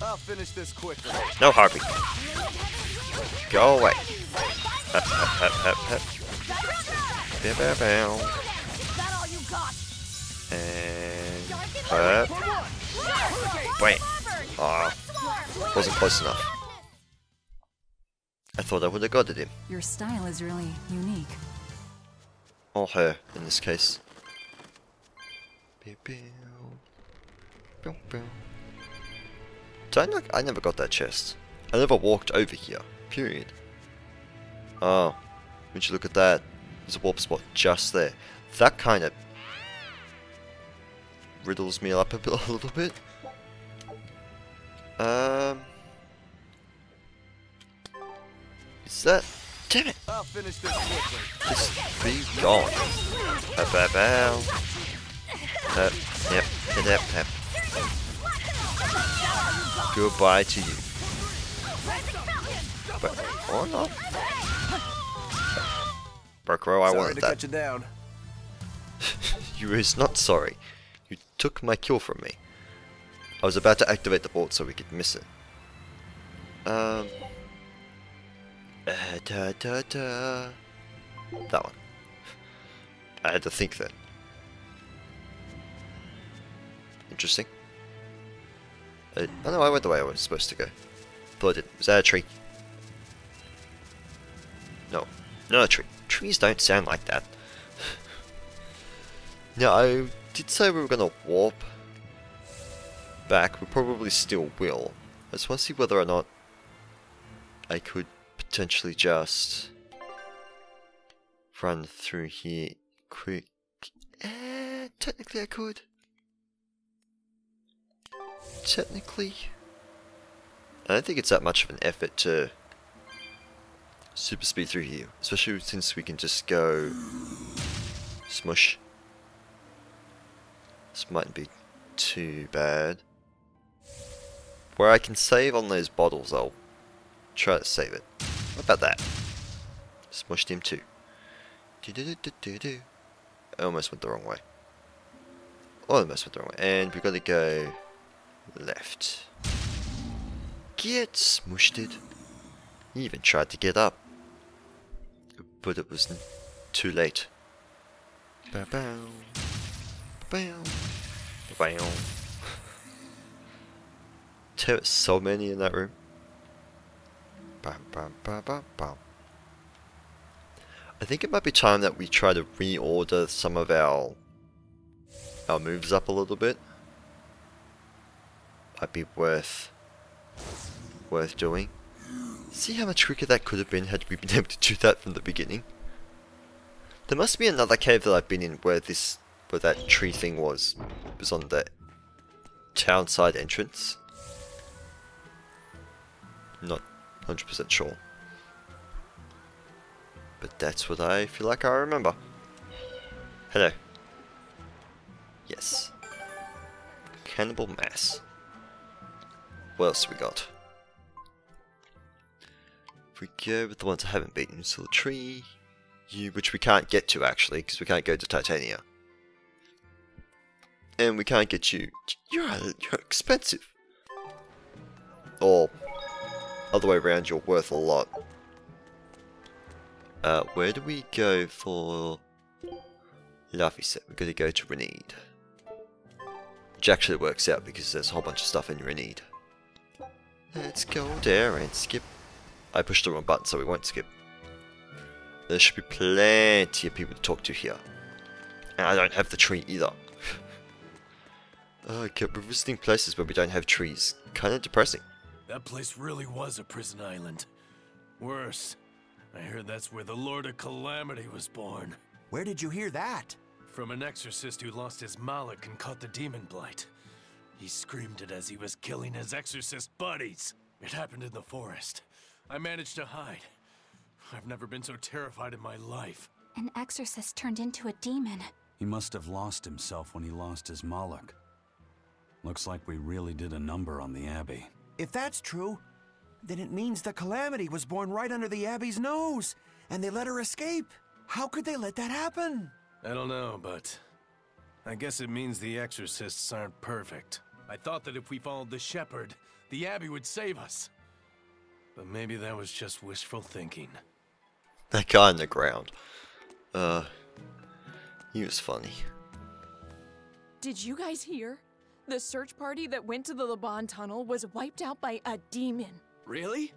I'll finish this quickly. No harpy. Go away. Hup, hup, hup, hup, hup. Bam, bam, bam. And hup. Wait. Aw. Wasn't close enough. I thought I would have got at him. Your style is really unique. Or her, in this case. I never got that chest. I never walked over here. Period. Oh. Would you look at that? There's a warp spot just there. That kind of riddles me up a little bit. Is that? Damn it! I'll finish this quickly. Just be gone. Bow, bow. Yep, yep, yep. Goodbye to you. But or not. Rokuro, I wanted that. You, down. You is not sorry. You took my kill from me. I was about to activate the bolt so we could miss it. That one. I had to think then. Interesting. Oh no, I went the way I was supposed to go. But I didn't. Was that a tree? No. Not a tree. Trees don't sound like that. Now, I did say we were going to warp back. We probably still will. I just want to see whether or not I could potentially just run through here quick. Technically I could. Technically, I don't think it's that much of an effort to super speed through here, especially since we can just go smush. This mightn't be too bad. Where I can save on those bottles, I'll try to save it. What about that? Smushed him too. Do-do-do-do-do-do. I almost went the wrong way. Almost went the wrong way, and we've got to go left. Get smushed it. He even tried to get up, but it was too late. Bow bow. Bow bow. There were so many in that room. Bam, bam, bam, bam, bam. I think it might be time that we try to reorder some of our moves up a little bit. Might be worth doing. See how much quicker that could have been had we been able to do that from the beginning. There must be another cave that I've been in where that tree thing was. It was on the town side entrance. Not 100% sure. But that's what I feel like I remember. Hello. Yes. Cannibal mass. What else we got? If we go with the ones I haven't beaten, so the tree, which we can't get to actually, because we can't go to Titania. And we can't get you. You're expensive. Or other way around, you're worth a lot. Where do we go for Laphicet? We're going to go to Renede. Which actually works out because there's a whole bunch of stuff in Renede. Let's go there and skip. I pushed the wrong button, so we won't skip. There should be plenty of people to talk to here. And I don't have the tree either. Oh, I kept visiting places where we don't have trees. Kind of depressing. That place really was a prison island. Worse, I heard that's where the Lord of Calamity was born. Where did you hear that? From an exorcist who lost his malak and caught the demon blight. He screamed it as he was killing his exorcist buddies. It happened in the forest. I managed to hide. I've never been so terrified in my life. An exorcist turned into a demon. He must have lost himself when he lost his Moloch. Looks like we really did a number on the Abbey. If that's true, then it means the Calamity was born right under the Abbey's nose, and they let her escape. How could they let that happen? I don't know, but I guess it means the exorcists aren't perfect. I thought that if we followed the shepherd, the Abbey would save us. But maybe that was just wishful thinking. That guy on the ground. He was funny. Did you guys hear? The search party that went to the Le Bon Tunnel was wiped out by a demon. Really?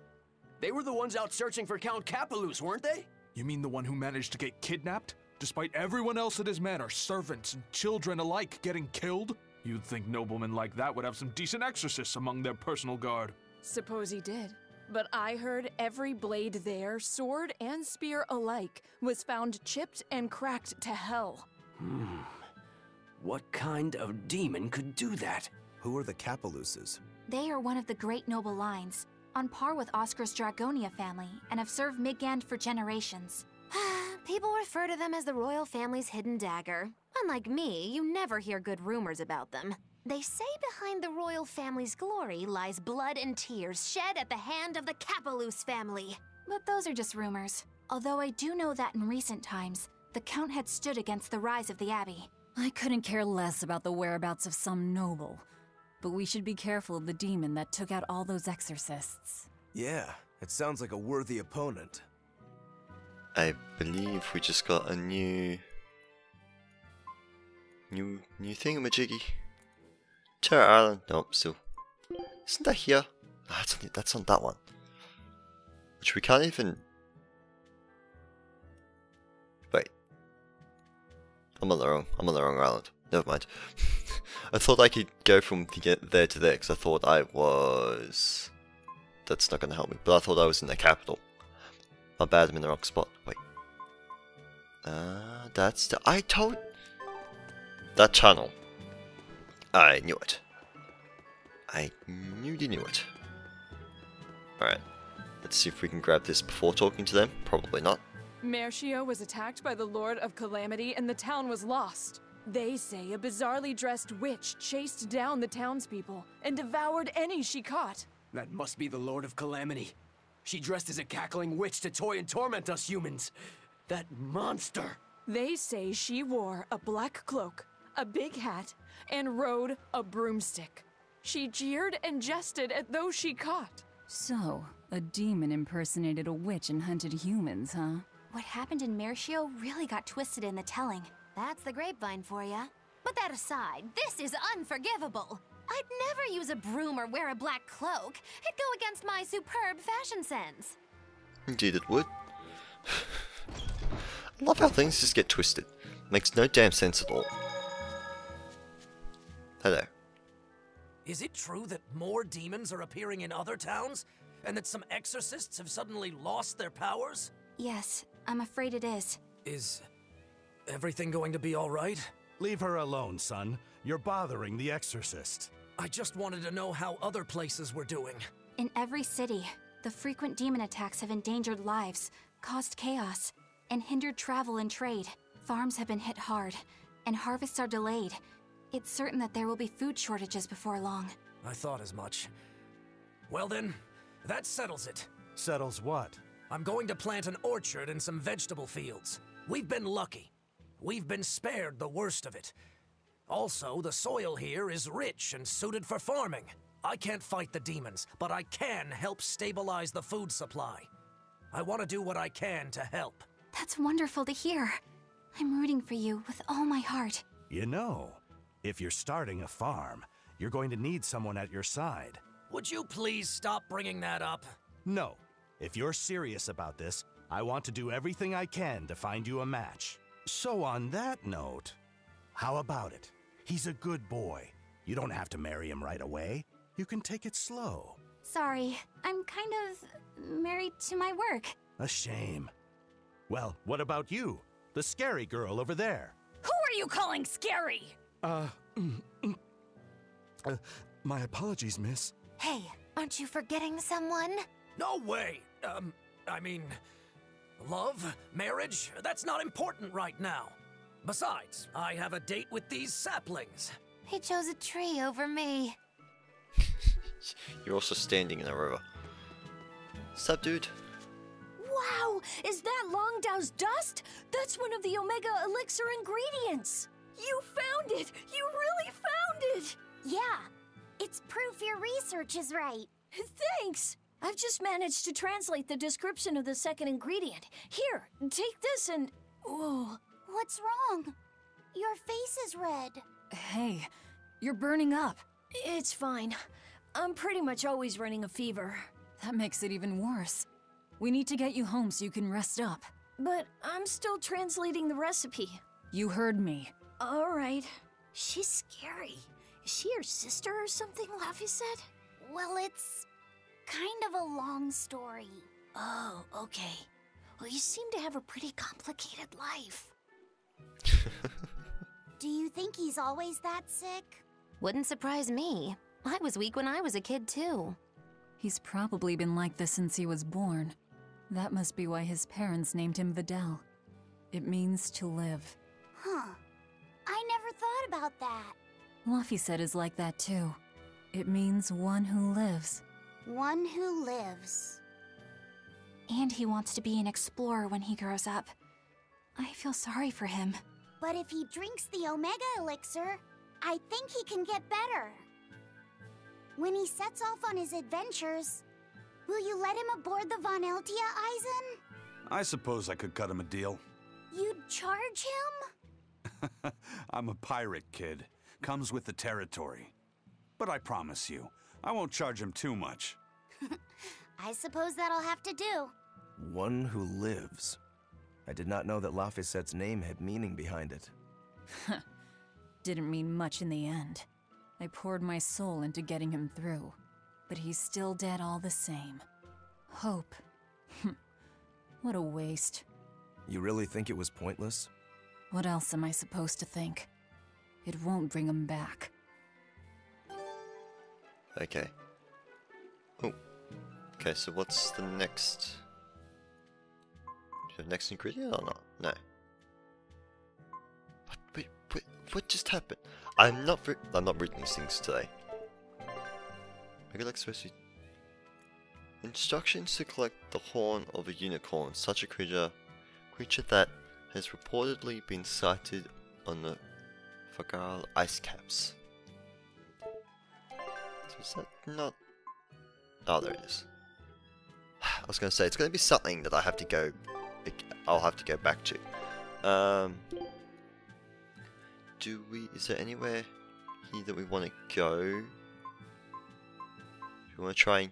They were the ones out searching for Count Cabaluz, weren't they? You mean the one who managed to get kidnapped? Despite everyone else at his manor, servants and children alike getting killed? You'd think noblemen like that would have some decent exorcists among their personal guard. Suppose he did. But I heard every blade there, sword and spear alike, was found chipped and cracked to hell. Hmm. What kind of demon could do that? Who are the Cabaluzes? They are one of the great noble lines, on par with Oscar's Dragonia family, and have served Midgand for generations. People refer to them as the royal family's hidden dagger. Unlike me, you never hear good rumors about them. They say behind the royal family's glory lies blood and tears shed at the hand of the Cabaluz family. But those are just rumors. Although I do know that in recent times, the Count had stood against the rise of the Abbey. I couldn't care less about the whereabouts of some noble. But we should be careful of the demon that took out all those exorcists. Yeah, it sounds like a worthy opponent. I believe we just got a new thingamajiggy. Terror Island. Nope, still. Isn't that here? Oh, that's on that one. Which we can't even... Wait. I'm on the wrong island. Never mind. I thought I could go from there to there because I thought I was... That's not going to help me. But I thought I was in the capital. My bad, I'm in the wrong spot. Wait. That's the... I told... That channel. I knew it. I knew you knew it. Alright. Let's see if we can grab this before talking to them. Probably not. Mercio was attacked by the Lord of Calamity and the town was lost. They say a bizarrely dressed witch chased down the townspeople and devoured any she caught. That must be the Lord of Calamity. She dressed as a cackling witch to toy and torment us humans. That monster! They say she wore a black cloak, a big hat, and rode a broomstick. She jeered and jested at those she caught. So, a demon impersonated a witch and hunted humans, huh? What happened in Mercio really got twisted in the telling. That's the grapevine for ya. But that aside, this is unforgivable. I'd never use a broom or wear a black cloak. It'd go against my superb fashion sense. Indeed it would. I love how things just get twisted. Makes no damn sense at all. Hello. Is it true that more demons are appearing in other towns? And that some exorcists have suddenly lost their powers? Yes, I'm afraid it is. Is everything going to be all right? Leave her alone, son. You're bothering the exorcist. I just wanted to know how other places were doing. In every city, the frequent demon attacks have endangered lives, caused chaos, and hindered travel and trade. Farms have been hit hard, and harvests are delayed. It's certain that there will be food shortages before long. I thought as much. Well then, that settles it. Settles what? I'm going to plant an orchard and some vegetable fields. We've been lucky. We've been spared the worst of it. Also, the soil here is rich and suited for farming. I can't fight the demons, but I can help stabilize the food supply. I want to do what I can to help. That's wonderful to hear. I'm rooting for you with all my heart. You know, if you're starting a farm, you're going to need someone at your side. Would you please stop bringing that up? No. If you're serious about this, I want to do everything I can to find you a match. So on that note, how about it? He's a good boy. You don't have to marry him right away. You can take it slow. Sorry, I'm kind of married to my work. A shame. Well, what about you? The scary girl over there. Who are you calling scary? My apologies, miss. Hey, aren't you forgetting someone? No way! I mean, love, marriage, that's not important right now. Besides, I have a date with these saplings. He chose a tree over me. You're also standing in a river. Sup, dude? Wow, is that Longdao's dust? That's one of the Omega Elixir ingredients. You found it! You really found it! Yeah, It's proof your research is right. Thanks! I've just managed to translate the description of the second ingredient. Here, take this and... Whoa. What's wrong? Your face is red. Hey, you're burning up. It's fine. I'm pretty much always running a fever. That makes it even worse. We need to get you home so you can rest up. But I'm still translating the recipe. You heard me. All right. She's scary. Is she your sister or something, Laphicet? Well, it's kind of a long story. Oh, okay. Well, you seem to have a pretty complicated life. Do you think he's always that sick? Wouldn't surprise me. I was weak when I was a kid, too. He's probably been like this since he was born. That must be why his parents named him Videl. It means to live. Huh. I never thought about that. Laphicet is like that, too. It means one who lives. One who lives. And he wants to be an explorer when he grows up. I feel sorry for him. But if he drinks the Omega Elixir, I think he can get better. When he sets off on his adventures, will you let him aboard the Van Eltia, Eizen? I suppose I could cut him a deal. You'd charge him? I'm a pirate, kid. Comes with the territory. But I promise you, I won't charge him too much. I suppose that'll have to do. One who lives. I did not know that Laphicet's name had meaning behind it. Didn't mean much in the end. I poured my soul into getting him through, but he's still dead all the same. Hope. What a waste. You really think it was pointless? What else am I supposed to think? It won't bring him back. Okay. Oh. Okay, so what's the next... The next ingredient or not? No. What just happened? I'm not reading these things today. Maybe like supposed to... Instructions to collect the horn of a unicorn, such a creature that has reportedly been sighted on the Fagral Ice Caps. So is that not... Oh, there it is. I was going to say, it's going to be something that I have to go... I'll have to go back to. Do we... Is there anywhere here that we want to go? Do we want to try and...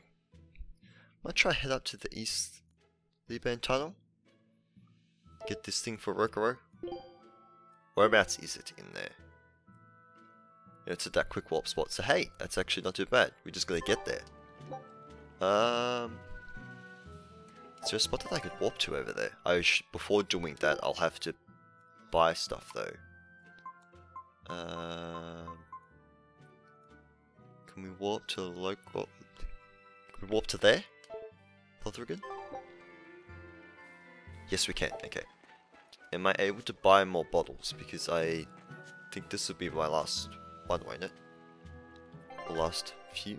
I might try head up to the East Theban Tunnel. Get this thing for Rokuro. Whereabouts is it in there? Yeah, it's at that quick warp spot. So hey, that's actually not too bad. We just gotta get there. Is there a spot that I could walk to over there? Before doing that, I'll have to buy stuff though. Can we warp to the local... Can we warp to there? Lothriggin? Yes we can, okay. Am I able to buy more bottles? Because I think this will be my last one, won't it? The last few?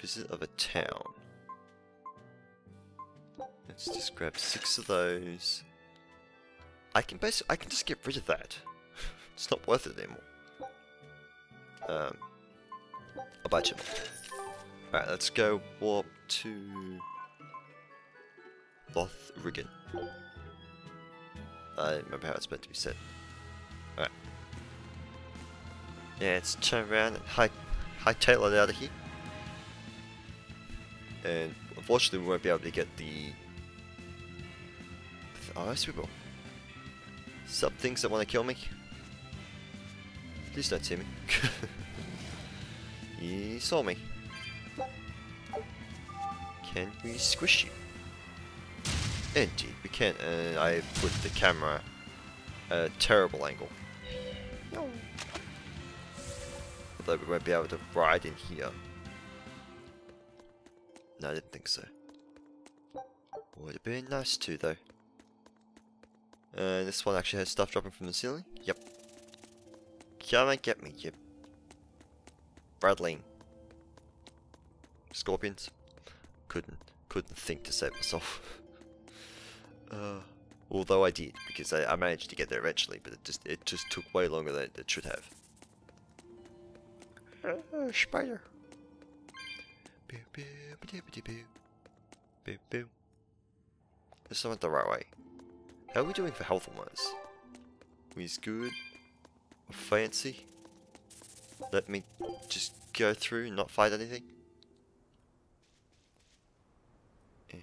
Visit of a town. Let's just grab 6 of those. I can just get rid of that. It's not worth it anymore. I'll buy you. Alright, let's go warp to Lothriggin. I remember how it's meant to be said. Alright. Yeah, let's turn around and hightail it out of here. And unfortunately we won't be able to get the... Oh, yes we will. Some things that want to kill me. Please don't see me. You saw me. Can we squish you? Indeed we can, and I put the camera at a terrible angle. No. Although we won't be able to ride in here. No, I didn't think so. Would have been nice too, though. This one actually has stuff dropping from the ceiling. Yep. Come and get me, you rattling scorpions. Couldn't think to save myself. Although I did, because I managed to get there eventually, but it just took way longer than it should have. Spider. This is not the right way. How are we doing for health wise? We's good. Fancy. Let me just go through and not fight anything. And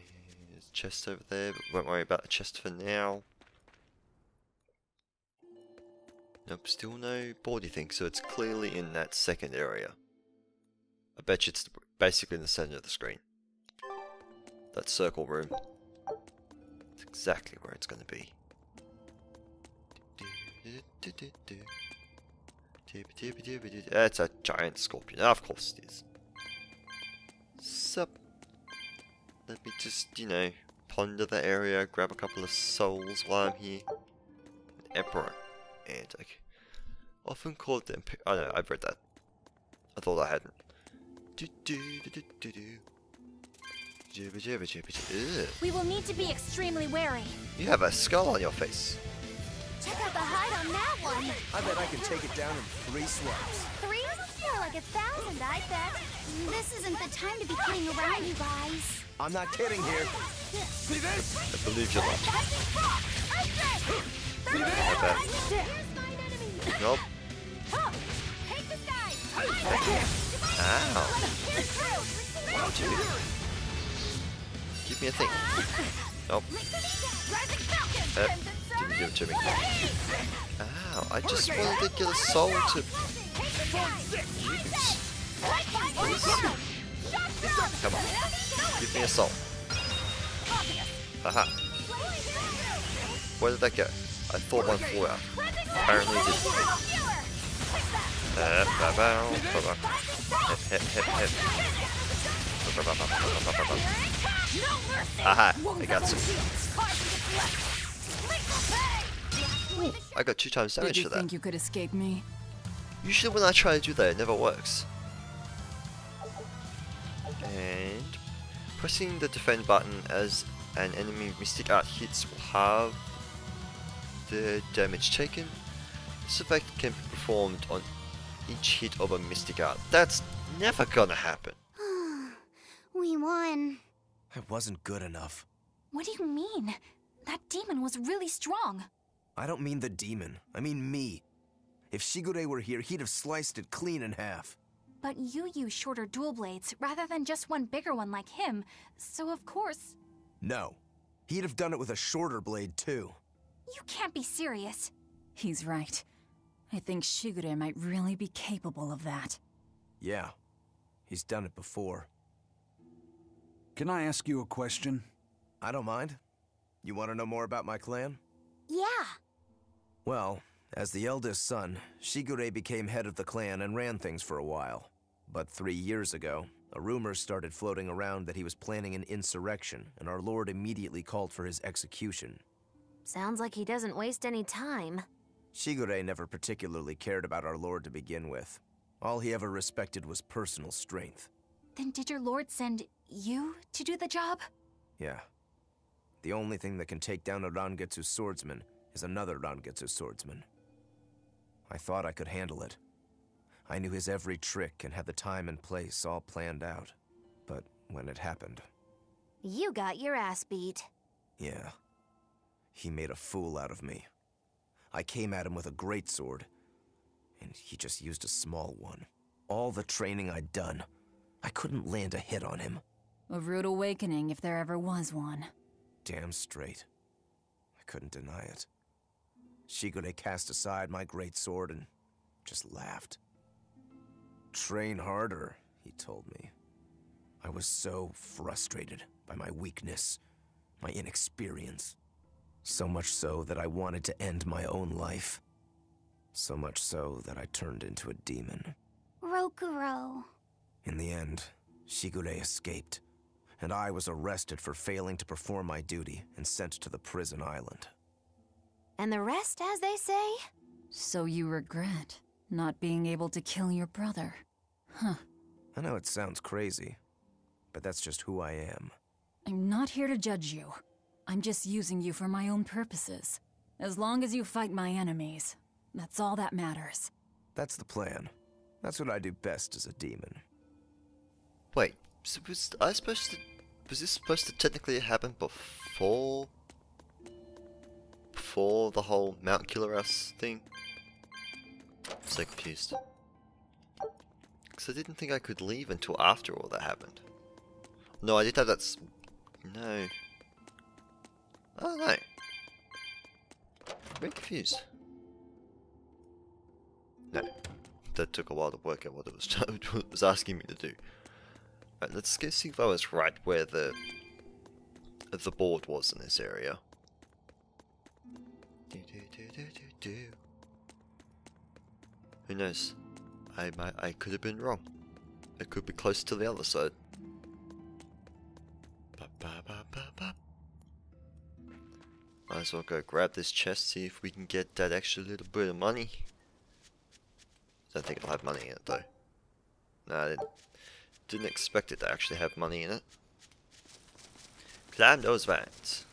there's a chest over there, but won't worry about the chest for now. Nope, still no body thing, so it's clearly in that second area. I bet you it's basically in the center of the screen. That circle room. That's exactly where it's going to be. That's a giant scorpion. Of course it is. Sup. Let me just, you know, ponder the area, grab a couple of souls while I'm here. Emperor Antic. Often called the Emperor. Oh no, I've read that. I thought I hadn't. We will need to be extremely wary. You have a skull on your face. Check out the hide on that one. I bet I can take it down in 3 swipes. 3? You're like 1,000, I bet. This isn't the time to be kidding around, you guys. I'm not kidding here. See this? I believe you're not. See this? Nope. Take this guy. Ow. What'd you do? Give me a thing. Nope. Didn't give it to me. Ow, I just wanted to get a soul to use. Come on, give me a soul. Aha. Where did that go? I thought one flew out. Apparently it didn't. Aha, I got some. Ooh, I got 2 times damage for that. Did you think you could escape me? Usually when I try to do that, it never works. And pressing the defend button as an enemy mystic art hits will halve the damage taken. This effect can be performed on each hit of a mystic art. That's never gonna happen. We won. I wasn't good enough. What do you mean? That demon was really strong. I don't mean the demon. I mean me. If Shigure were here, he'd have sliced it clean in half. But you use shorter dual blades rather than just one bigger one like him, so of course... No. He'd have done it with a shorter blade too. You can't be serious. He's right. I think Shigure might really be capable of that. Yeah. He's done it before. Can I ask you a question? I don't mind. You want to know more about my clan? Yeah. Well, as the eldest son, Shigure became head of the clan and ran things for a while. But 3 years ago, a rumor started floating around that he was planning an insurrection, and our lord immediately called for his execution. Sounds like he doesn't waste any time. Shigure never particularly cared about our lord to begin with. All he ever respected was personal strength. Then did your lord send you to do the job? Yeah. The only thing that can take down a Rangetsu swordsman is another Rangetsu swordsman. I thought I could handle it. I knew his every trick and had the time and place all planned out. But when it happened... You got your ass beat. Yeah. He made a fool out of me. I came at him with a greatsword, and he just used a small one. All the training I'd done, I couldn't land a hit on him. A rude awakening if there ever was one. Damn straight. I couldn't deny it. Shigure cast aside my great sword and just laughed. Train harder, he told me. I was so frustrated by my weakness, my inexperience. So much so that I wanted to end my own life. So much so that I turned into a demon. Rokuro. In the end, Shigure escaped. And I was arrested for failing to perform my duty and sent to the prison island. And the rest, as they say? So you regret not being able to kill your brother, huh? I know it sounds crazy, but that's just who I am. I'm not here to judge you. I'm just using you for my own purposes. As long as you fight my enemies, that's all that matters. That's the plan. That's what I do best as a demon. Wait, was this supposed to technically happen before? Before the whole Mount Kilaras thing? I'm so confused. Because I didn't think I could leave until after all that happened. No, I did have that. No. I don't know. Very confused. No. That took a while to work out what it was, asking me to do. Alright, let's go see if I was right where the board was in this area. Who knows? I could have been wrong. It could be close to the other side. Might as well go grab this chest, see if we can get that extra little bit of money. Don't think it'll have money in it though. No, I didn't expect it to actually have money in it. Climb those vans,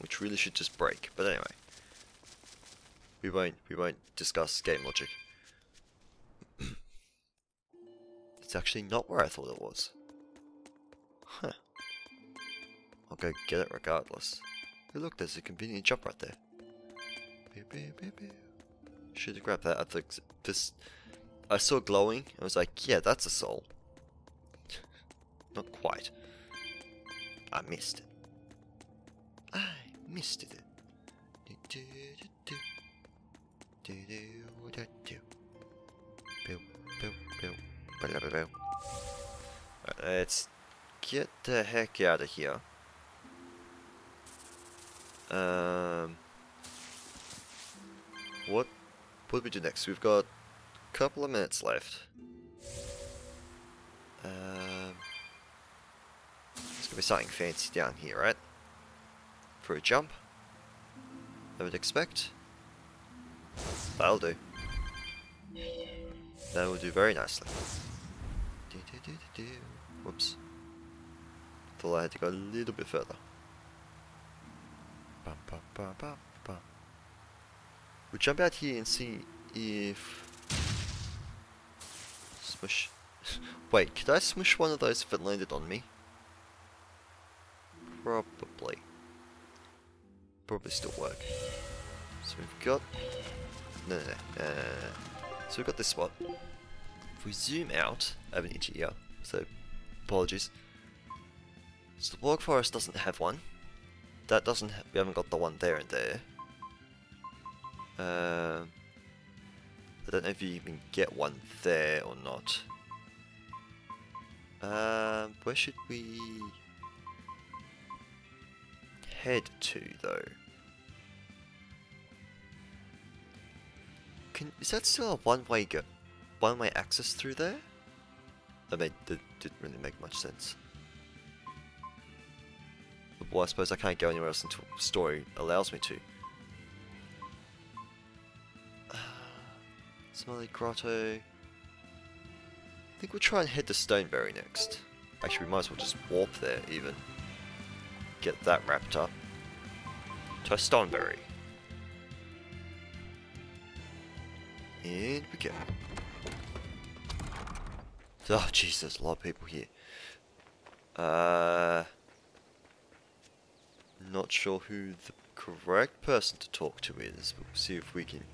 which really should just break. But anyway, we won't discuss game logic. It's actually not where I thought it was. Huh. I'll go get it regardless. Hey, look, there's a convenient jump right there. Should have grabbed that. I think this. I saw glowing. I was like, yeah, that's a soul. Not quite. I missed it. I missed it. Alright, let's get the heck out of here. What do we do next? We've got a couple of minutes left. There's gonna be something fancy down here, right? For a jump, I would expect. That'll do. That will do very nicely. Whoops. Thought I had to go a little bit further. We'll jump out here and see if... Smush. Wait, could I smush one of those if it landed on me? Probably. Probably still work. So we've got... No. So we've got this spot. If we zoom out, I have an itchy ear, so apologies. So the Bog forest doesn't have one. That doesn't. We haven't got the one there and there. I don't know if you even get one there or not. Where should we head to though? Is that still a one-way go? One-way access through there? That didn't really make much sense. Well, I suppose I can't go anywhere else until the story allows me to. Smelly Grotto. I think we'll try and head to Stoneberry next. Actually, we might as well just warp there, even. Get that wrapped up. To Stoneberry. And we go. Oh, jeez, there's a lot of people here. Not sure who the correct person to talk to is, but we'll see if we can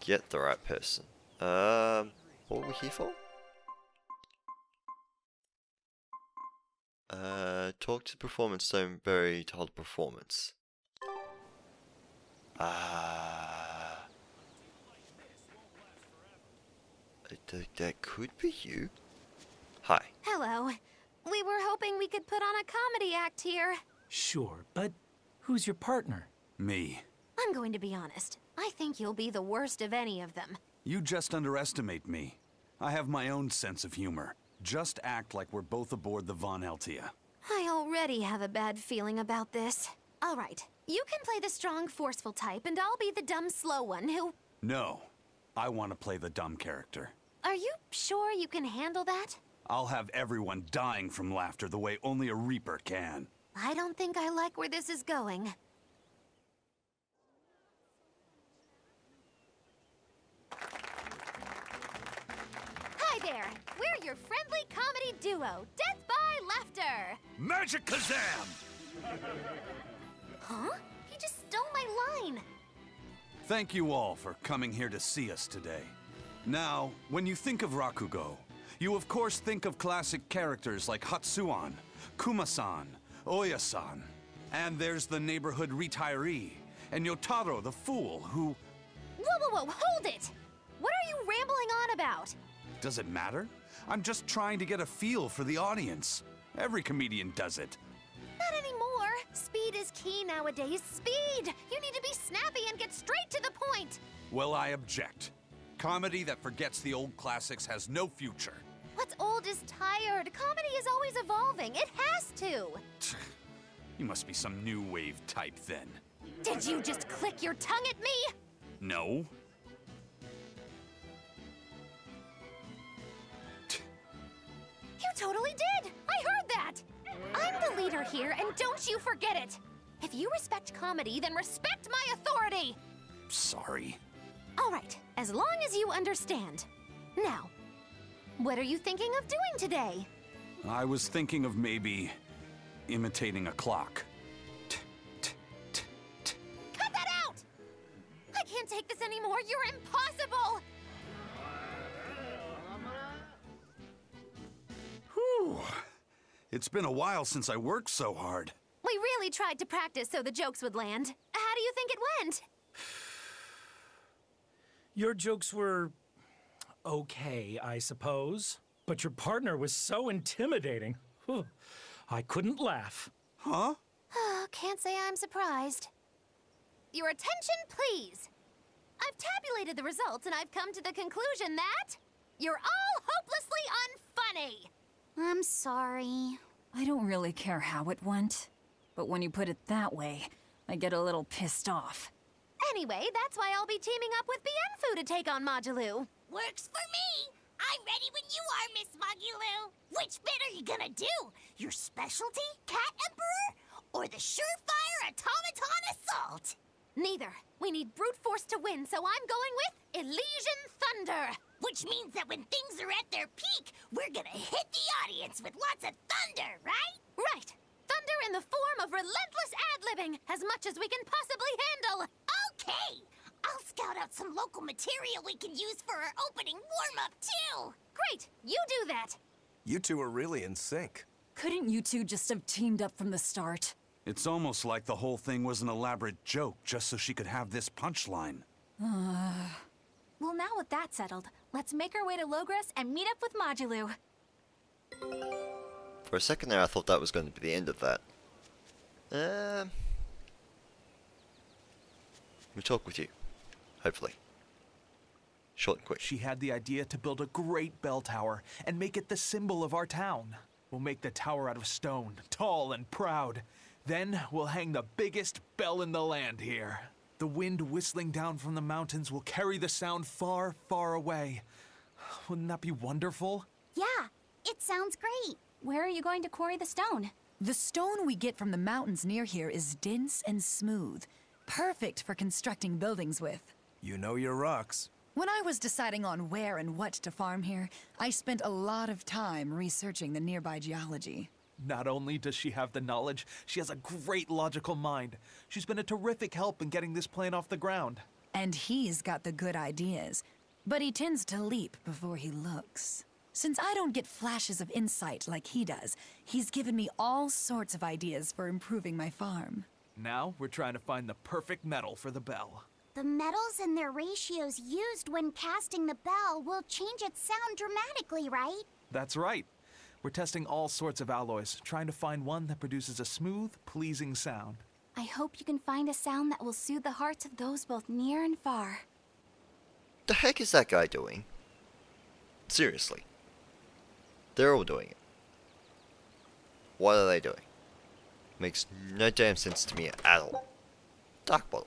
get the right person. What are we here for? Talk to the performance Stoneberry to hold performance. That could be you. Hi. Hello. We were hoping we could put on a comedy act here. Sure, but who's your partner? Me. I'm going to be honest. I think you'll be the worst of any of them. You just underestimate me. I have my own sense of humor. Just act like we're both aboard the Van Eltia. I already have a bad feeling about this. All right, you can play the strong, forceful type, and I'll be the dumb, slow one who... No. I want to play the dumb character. Are you sure you can handle that? I'll have everyone dying from laughter the way only a Reaper can. I don't think I like where this is going. Hi there! We're your friendly comedy duo, Death by Laughter! Magic Kazam! Huh? He just stole my line! Thank you all for coming here to see us today. Now, when you think of Rakugo, you of course think of classic characters like Hatsuan, Kuma-san, Oya-san, and there's the neighborhood retiree, and Yotaro the fool who... Whoa, hold it! What are you rambling on about? Does it matter? I'm just trying to get a feel for the audience. Every comedian does it. Not anymore. Speed is key nowadays. Speed! You need to be snappy and get straight to the point! Well, I object. Comedy that forgets the old classics has no future. What's old is tired. Comedy is always evolving. It has to. You must be some new wave type then. Did you just click your tongue at me? No. You totally did. I heard that. I'm the leader here, and don't you forget it. If you respect comedy, then respect my authority. Sorry. All right, as long as you understand. Now, what are you thinking of doing today? I was thinking of maybe imitating a clock. Cut that out! I can't take this anymore. You're impossible! Whew. It's been a while since I worked so hard. We really tried to practice so the jokes would land. How do you think it went? Your jokes were okay, I suppose. But your partner was so intimidating. I couldn't laugh. Huh? Oh, can't say I'm surprised. Your attention, please. I've tabulated the results and I've come to the conclusion that you're all hopelessly unfunny. I'm sorry. I don't really care how it went. But when you put it that way, I get a little pissed off. Anyway, that's why I'll be teaming up with Bienfu to take on Magilou. Works for me! I'm ready when you are, Miss Magilou! Which bit are you gonna do? Your specialty, Cat Emperor? Or the surefire automaton assault? Neither. We need brute force to win, so I'm going with Elysian Thunder! Which means that when things are at their peak, we're gonna hit the audience with lots of thunder, right? Right. Thunder in the form of relentless ad-libbing, as much as we can possibly handle! Okay! I'll scout out some local material we can use for our opening warm-up, too! Great! You do that! You two are really in sync. Couldn't you two just have teamed up from the start? It's almost like the whole thing was an elaborate joke, just so she could have this punchline. Well, now with that settled, let's make our way to Logres and meet up with Magilou. For a second there, I thought that was going to be the end of that. We'll talk with you, hopefully. Short and quick. She had the idea to build a great bell tower and make it the symbol of our town. We'll make the tower out of stone, tall and proud. Then we'll hang the biggest bell in the land here. The wind whistling down from the mountains will carry the sound far, far away. Wouldn't that be wonderful? Yeah, it sounds great. Where are you going to quarry the stone? The stone we get from the mountains near here is dense and smooth. Perfect for constructing buildings with. You know your rocks. When I was deciding on where and what to farm here, I spent a lot of time researching the nearby geology. Not only does she have the knowledge, she has a great logical mind. She's been a terrific help in getting this plan off the ground. And he's got the good ideas, but he tends to leap before he looks. Since I don't get flashes of insight like he does, he's given me all sorts of ideas for improving my farm. Now, we're trying to find the perfect metal for the bell. The metals and their ratios used when casting the bell will change its sound dramatically, right? That's right. We're testing all sorts of alloys, trying to find one that produces a smooth, pleasing sound. I hope you can find a sound that will soothe the hearts of those both near and far. The heck is that guy doing? Seriously. They're all doing it. What are they doing? Makes no damn sense to me at all. Dark bottle.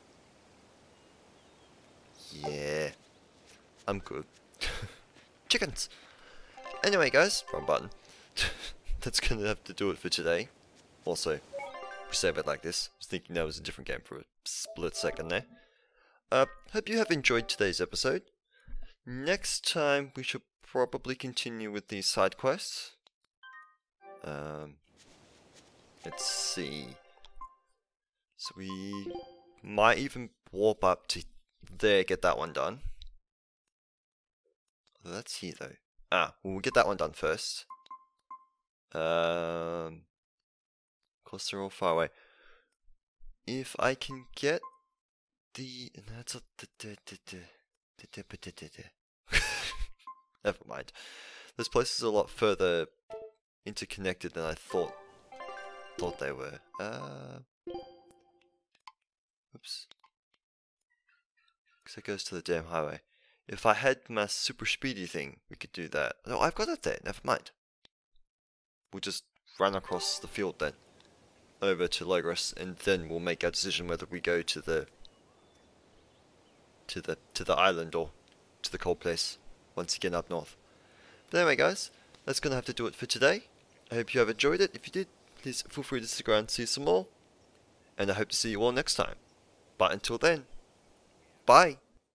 Yeah. I'm good. Chickens! Anyway guys, wrong button. That's gonna have to do it for today. Also, we save it like this. I was thinking that was a different game for a split second there. Hope you have enjoyed today's episode. Next time we should probably continue with these side quests. Let's see. So we might even warp up to there, get that one done. That's here though. Ah, we'll get that one done first. Of course they're all far away. If I can get the... that's a... never mind. This place is a lot further interconnected than I thought they were. Oops. Because it goes to the damn highway. If I had my super speedy thing, we could do that. No, I've got that there. Never mind. We'll just run across the field then, over to Logros, and then we'll make our decision whether we go to the island or to the cold place. Once again, up north. But anyway, guys, that's gonna have to do it for today. I hope you have enjoyed it. If you did, please feel free to stick around and see some more. And I hope to see you all next time. But until then, bye.